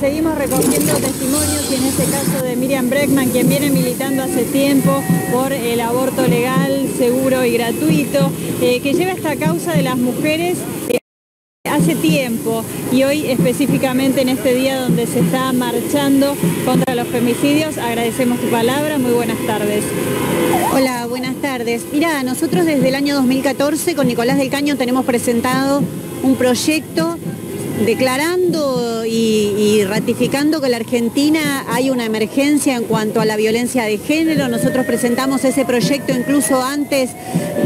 seguimos recogiendo testimonios y en este caso de Myriam Bregman, quien viene militando hace tiempo por el aborto legal, seguro y gratuito, que lleva esta causa de las mujeres hace tiempo y hoy específicamente en este día donde se está marchando contra los femicidios. Agradecemos tu palabra, muy buenas tardes. Hola, buenas tardes. Mira, nosotros desde el año 2014 con Nicolás del Caño tenemos presentado un proyecto declarando y ratificando que en la Argentina hay una emergencia en cuanto a la violencia de género. Nosotros presentamos ese proyecto incluso antes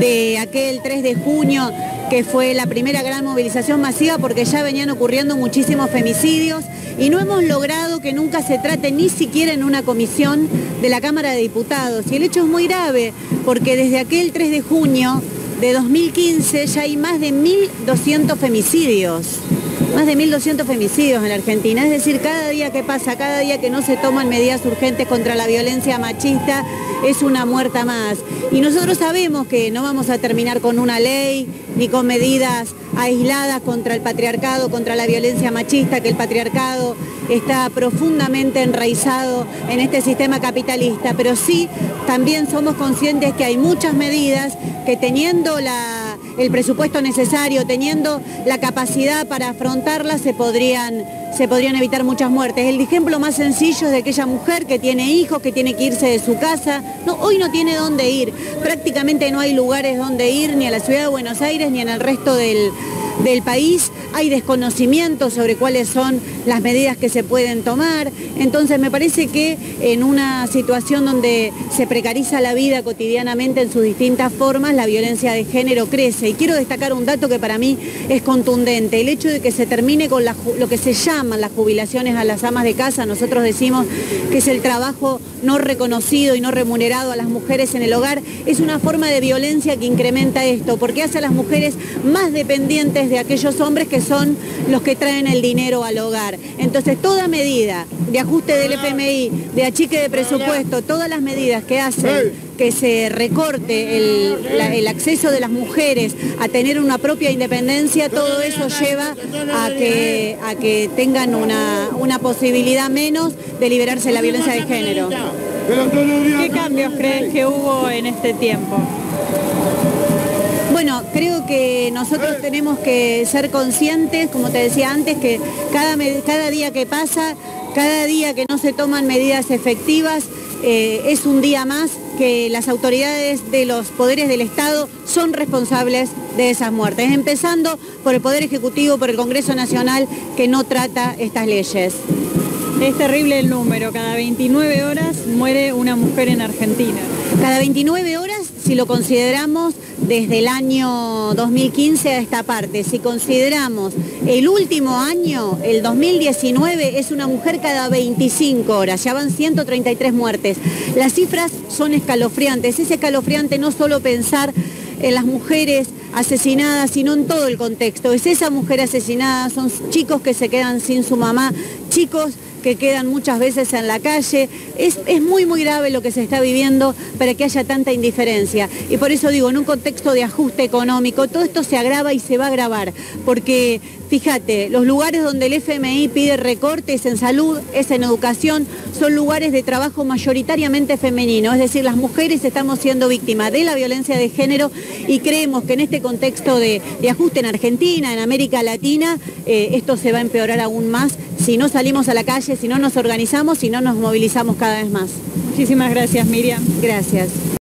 de aquel 3 de junio, que fue la primera gran movilización masiva, porque ya venían ocurriendo muchísimos femicidios y no hemos logrado que nunca se trate ni siquiera en una comisión de la Cámara de Diputados. Y el hecho es muy grave, porque desde aquel 3 de junio de 2015 ya hay más de 1.200 femicidios. Más de 1.200 femicidios en la Argentina, es decir, cada día que pasa, cada día que no se toman medidas urgentes contra la violencia machista, es una muerta más. Y nosotros sabemos que no vamos a terminar con una ley, ni con medidas aisladas contra el patriarcado, contra la violencia machista, que el patriarcado está profundamente enraizado en este sistema capitalista. Pero sí, también somos conscientes que hay muchas medidas que teniendo el presupuesto necesario, teniendo la capacidad para afrontarlas, se podrían evitar muchas muertes. El ejemplo más sencillo es de aquella mujer que tiene hijos, que tiene que irse de su casa. No, hoy no tiene dónde ir, prácticamente no hay lugares donde ir, ni a la ciudad de Buenos Aires, ni en el resto del país. Hay desconocimiento sobre cuáles son las medidas que se pueden tomar. Entonces me parece que en una situación donde se precariza la vida cotidianamente en sus distintas formas, la violencia de género crece. Y quiero destacar un dato que para mí es contundente, el hecho de que se termine con lo que se llaman las jubilaciones a las amas de casa. Nosotros decimos que es el trabajo no reconocido y no remunerado a las mujeres en el hogar. Es una forma de violencia que incrementa esto, porque hace a las mujeres más dependientes de aquellos hombres que son los que traen el dinero al hogar. Entonces toda medida de ajuste del FMI, de achique de presupuesto, todas las medidas que hacen que se recorte el acceso de las mujeres a tener una propia independencia, todo eso lleva a que tengan una posibilidad menos de liberarse de la violencia de género. ¿Qué cambios crees que hubo en este tiempo? Bueno, creo que nosotros tenemos que ser conscientes, como te decía antes, que cada día que pasa, cada día que no se toman medidas efectivas, es un día más que las autoridades de los poderes del Estado son responsables de esas muertes, empezando por el Poder Ejecutivo, por el Congreso Nacional, que no trata estas leyes. Es terrible el número, cada 29 horas muere una mujer en Argentina. Cada 29 horas, si lo consideramos desde el año 2015 a esta parte. Si consideramos el último año, el 2019, es una mujer cada 25 horas, ya van 133 muertes. Las cifras son escalofriantes, es escalofriante no solo pensar en las mujeres asesinadas, sino en todo el contexto. Es esa mujer asesinada, son chicos que se quedan sin su mamá, chicos que quedan muchas veces en la calle. Es muy, muy grave lo que se está viviendo para que haya tanta indiferencia. Y por eso digo, en un contexto de ajuste económico, todo esto se agrava y se va a agravar. Porque, fíjate, los lugares donde el FMI pide recortes en salud, es en educación, son lugares de trabajo mayoritariamente femenino. Es decir, las mujeres estamos siendo víctimas de la violencia de género y creemos que en este contexto de ajuste en Argentina, en América Latina, esto se va a empeorar aún más si no salimos a la calle, si no nos organizamos, si no nos movilizamos cada vez más. Muchísimas gracias, Myriam. Gracias.